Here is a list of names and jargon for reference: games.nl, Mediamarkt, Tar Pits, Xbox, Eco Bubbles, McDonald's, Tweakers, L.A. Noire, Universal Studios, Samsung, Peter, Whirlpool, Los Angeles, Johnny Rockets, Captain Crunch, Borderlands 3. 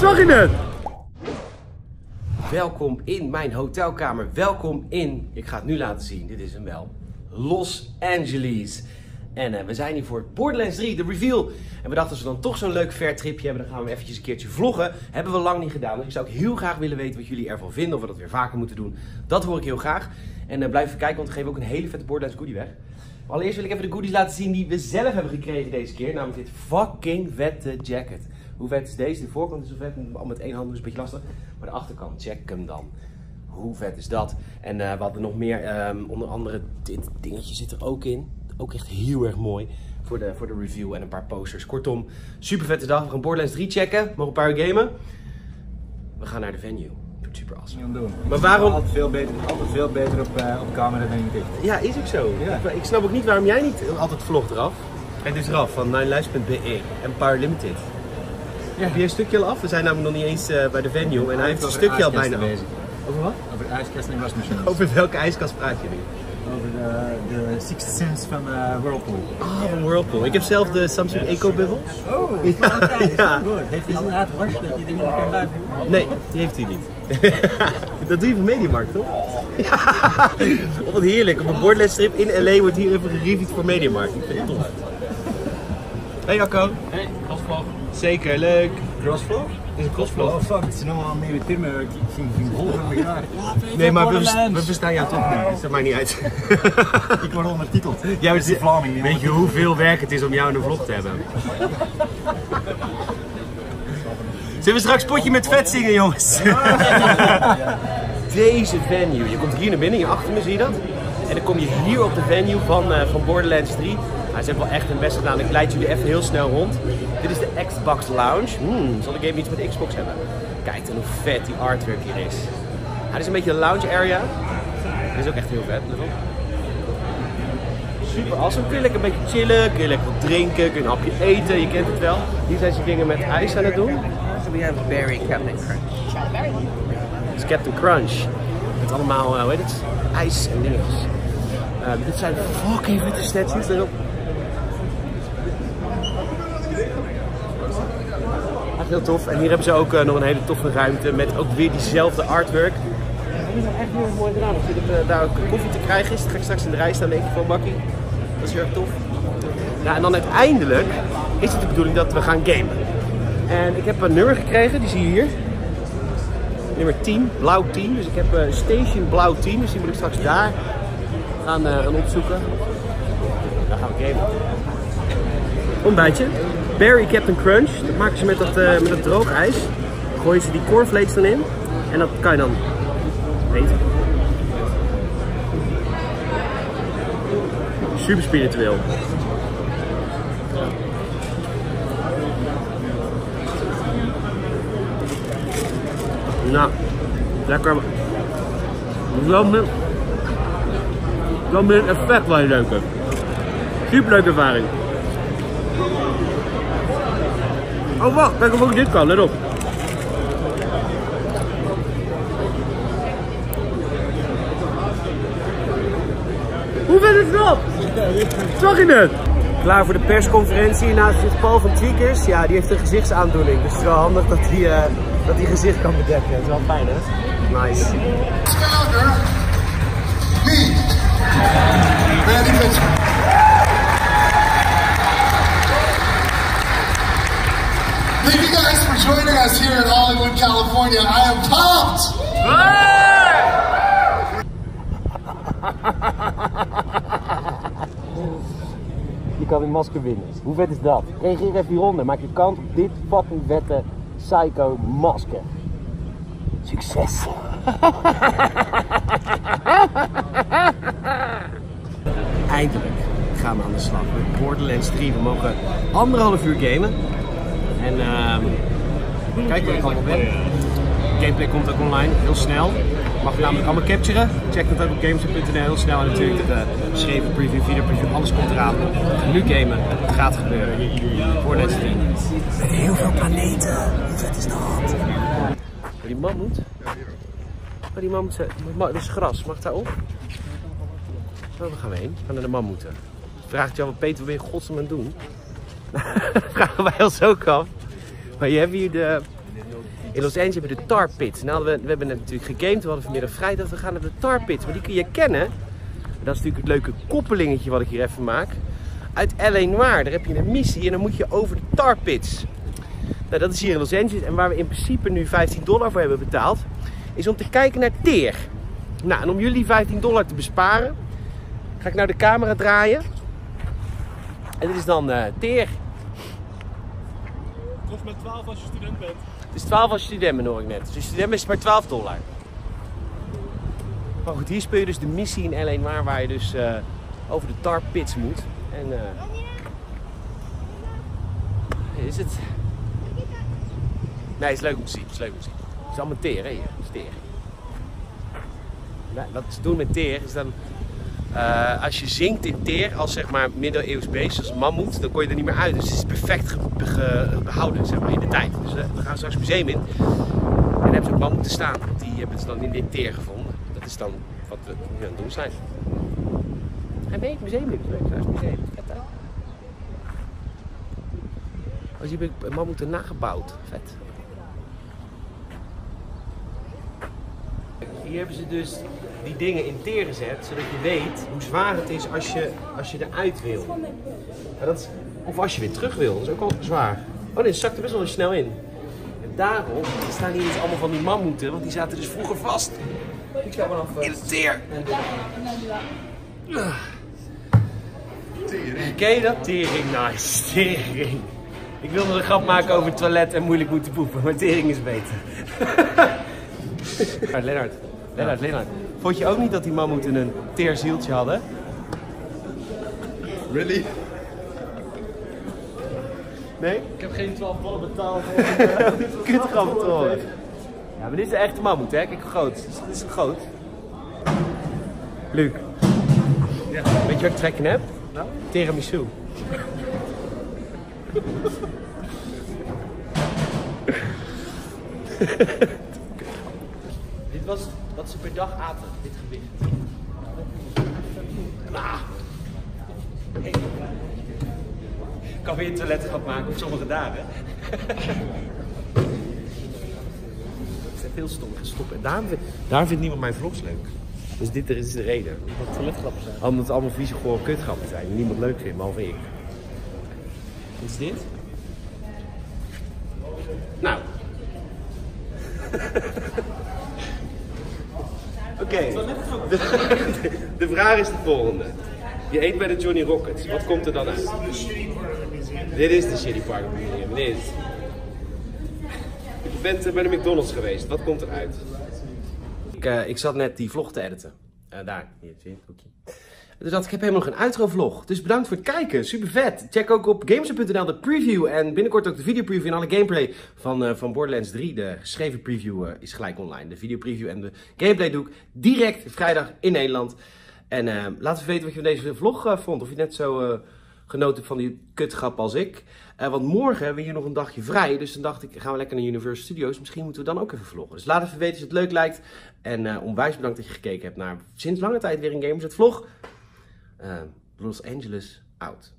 Zag je net? Welkom in mijn hotelkamer. Welkom in, ik ga het nu laten zien, dit is hem wel, Los Angeles. En we zijn hier voor Borderlands 3, de reveal. En we dachten, als we dan toch zo'n leuk vertripje hebben, dan gaan we eventjes een keertje vloggen. Hebben we lang niet gedaan, dus ik zou ook heel graag willen weten wat jullie ervan vinden. Of we dat weer vaker moeten doen, dat hoor ik heel graag. En blijf even kijken, want we geven ook een hele vette Borderlands goodie weg. Maar allereerst wil ik even de goodies laten zien die we zelf hebben gekregen deze keer. Namelijk dit fucking vette jacket. Hoe vet is deze? De voorkant is zo vet, met één hand is een beetje lastig. Maar de achterkant, check hem dan. Hoe vet is dat? En we hadden nog meer, onder andere dit dingetje zit er ook in. Ook echt heel erg mooi voor de review en een paar posters. Kortom, super vette dag. We gaan Borderlands 3 checken. Mogen een paar uur gamen. We gaan naar de venue. Doet super awesome. Doen. Maar waarom? Altijd veel beter op camera dan ik denk. Ja, is ook zo. Ja. Ik snap ook niet waarom jij niet altijd vlogt eraf. Het is eraf van 9lives.be en Power Limited. Ja. Heb je een stukje al af? We zijn namelijk nog niet eens bij de venue en hij heeft een stukje al bijna af. Over wat? Over de ijskast en wasmachines. Over welke ijskast praat je nu? Over de Sixth Sense van Whirlpool. Ah, van Whirlpool. Ik heb zelf de Samsung Eco Bubbles. Oh, ja. Heeft hij inderdaad wasje dat je dingen kan buiten? Nee, die heeft hij niet. Dat doe je van Mediamarkt, toch? Ja. Oh, wat heerlijk. Op een Borderlands trip in L.A. wordt hier even gereviewd voor Mediamarkt. Ik vind het tof. Hey Jacco. Hey, crossvlog. Zeker, leuk. Crossvlog? Dit is een crossvlog. Oh fuck, het zijn allemaal nieuwe termen. Ik ging volgen aan elkaar. Nee, maar we verstaan jou toch niet. Dus dat maakt niet uit. Ik word ondertiteld. Jij bent de Vlaming. Weet je hoeveel werk het is om jou in een vlog te hebben? Zullen we straks potje met vet zingen, jongens? Deze venue. Je komt hier naar binnen, je achter me, zie je dat? En dan kom je hier op de venue van Borderlands 3. Hij heeft wel echt hun best gedaan. Ik leid jullie even heel snel rond. Dit is de Xbox Lounge. Zal ik even iets met Xbox hebben? Kijk dan hoe vet die artwork hier is. Dit is een beetje de lounge area. Dit is ook echt heel vet. Super awesome. Kun je lekker een beetje chillen, kun je lekker wat drinken, kun je een hapje eten. Je kent het wel. Hier zijn ze dingen met ijs aan het doen. We hebben berry Captain Crunch. Het is Captain Crunch. Met allemaal, hoe heet het? Ijs en dingetjes. Dit zijn fucking vette statues erop. Heel tof. En hier hebben ze ook nog een hele toffe ruimte met ook weer diezelfde artwork. Die zijn echt heel mooi gedaan. Als je daar ook koffie te krijgen is, dan ga ik straks in de rij staan, denk ik van bakkie. Dat is heel erg tof. Nou, en dan uiteindelijk is het de bedoeling dat we gaan gamen. En ik heb een nummer gekregen, die zie je hier. Nummer 10, blauw 10. Dus ik heb een station blauw 10, dus die moet ik straks daar gaan opzoeken. Dan gaan we gamen. Ontbijtje. Berry Captain Crunch, dat maken ze met dat droogijs. Gooien ze die cornflakes dan in en dat kan je dan eten. Super spiritueel. Nou, lekker. Dan ben ik een vet wel leuke. Super leuke ervaring. Oh wacht, kijk of ook dit kan, let op. Hoe vet is dat? Zag je het? Klaar voor de persconferentie, naast zit Paul van Tweakers. Ja, die heeft een gezichtsaandoening, dus het is wel handig dat hij gezicht kan bedekken. Het is wel fijn, hè? Nice. Thank you guys for joining us here in Hollywood, California. I am pumped! Je kan een masker winnen. Hoe vet is dat? Reageer even hieronder. Maak je kans op dit fucking vette psycho masker. Succes! Eindelijk gaan we aan de slag met Borderlands 3. We mogen 1,5 uur gamen. En kijk waar ik al ben. Gameplay komt ook online, heel snel. Mag je namelijk allemaal capturen. Check dat ook op games.nl heel snel. En natuurlijk de geschreven preview, video preview, alles komt eraan. Nu gamen, het gaat gebeuren. Voor deze team. Met heel veel planeten. Hoe vet is dat? Maar die mammoet? Maar die mammoet, dat is gras. Mag daar op? Zo, we gaan we heen. We gaan naar de mammoeten. Vraagt jou, Peter, wat ben je godsnaam aan het doen? Vragen wij ons ook af. Maar je hebt hier de... In Los Angeles hebben we de Tar Pits. Nou, we hebben natuurlijk gegamed, we hadden vanmiddag vrijdag, we gaan naar de Tar Pits. Maar die kun je kennen. Dat is natuurlijk het leuke koppelingetje wat ik hier even maak. Uit L.A. Noire, daar heb je een missie en dan moet je over de Tar Pits. Nou, dat is hier in Los Angeles en waar we in principe nu $15 voor hebben betaald, is om te kijken naar teer. Nou, en om jullie $15 te besparen, ga ik nou de camera draaien. En dit is dan teer. Het kost maar 12 als je student bent. Het is 12 als je student bent, hoor ik net. Dus je student is maar $12. Maar goed, hier speel je dus de missie in L.A. Noire waar je dus over de Tar Pits moet. En is het? Nee, het is leuk om te zien. Het is leuk om te zien. Het is allemaal teer, hè? Ja, het is teer. Nou, wat ze doen met teer is dan... als je zingt in teer als zeg maar middeleeuws beest, als mammoet, dan kon je er niet meer uit. Dus het is perfect behouden zeg maar, in de tijd. Dus we gaan straks het museum in. En hebben ze een mammoet te staan. Die hebben ze dan in dit teer gevonden. Dat is dan wat we nu aan het doen zijn. En nee, het museum is leuk. Dat is het museum. Vet hè? Als je een mammoet erna gebouwd. Vet. Hier hebben ze dus die dingen in teer gezet, zodat je weet hoe zwaar het is als je eruit wil. Maar dat is, of als je weer terug wil, dat is ook al zwaar. Oh nee, het zakt er best wel snel in. En daarom staan hier dus allemaal van die mammoeten, want die zaten dus vroeger vast. Ik ga vanaf in de teer. Tering. Ken je dat? Tering, nice. Tering. Ik wilde een grap maken over het toilet en moeilijk moeten poepen, maar tering is beter. Maar Lennart, Lennart. Vond je ook niet dat die mammoeten een teerzieltje hadden? Really? Nee? Ik heb geen $12 betaald. Kutgrap te horen. Ja, maar dit is de echte mammoet, hè? Kijk, groot. Dit is groot. Luc. Ja. Weet je wat ik trekken heb? Nou? Tiramisu. Dit was wat ze per dag aten, dit gewicht. Ah. Hey. Ik kan weer een toiletgrap maken op sommige dagen. Het zijn veel stomme stoppen. Daarom vindt niemand mijn vlogs leuk. Dus dit is de reden. Omdat het toiletgrappen zijn. Omdat het allemaal vieze gore kutgrappen zijn die niemand leuk vindt, behalve ik. Wat is dit? Nou. Oké, de vraag is de volgende. Je eet bij de Johnny Rockets, wat komt er dan uit? Dit is de Shitty Park Museum, dit. Je bent bij de McDonald's geweest, wat komt eruit? Ik zat net die vlog te editen. Daar, hier zie je het boekje. Dus ik heb helemaal nog een outro vlog. Dus bedankt voor het kijken, super vet. Check ook op games.nl de preview en binnenkort ook de videopreview en alle gameplay van Borderlands 3. De geschreven preview is gelijk online. De videopreview en de gameplay doe ik direct vrijdag in Nederland. En laat even weten wat je van deze vlog vond. Of je net zo genoten hebt van die kutgrap als ik. Want morgen hebben we hier nog een dagje vrij. Dus dan dacht ik, gaan we lekker naar Universal Studios. Misschien moeten we dan ook even vloggen. Dus laat even weten als het leuk lijkt. En onwijs bedankt dat je gekeken hebt naar sinds lange tijd weer een Games.nl vlog. Los Angeles out.